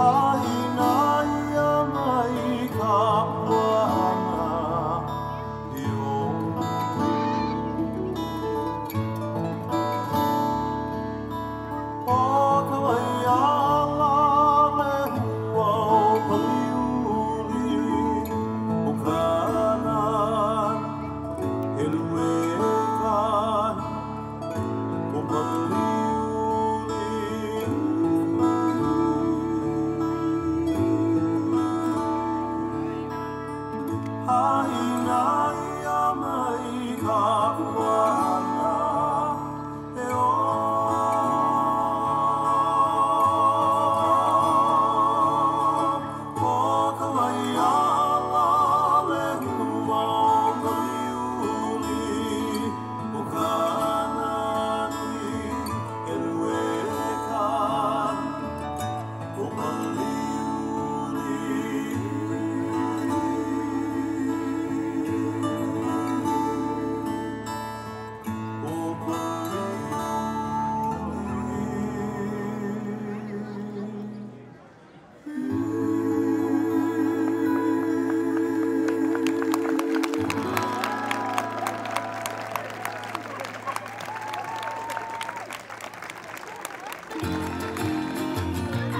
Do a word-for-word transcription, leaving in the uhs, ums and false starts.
I know.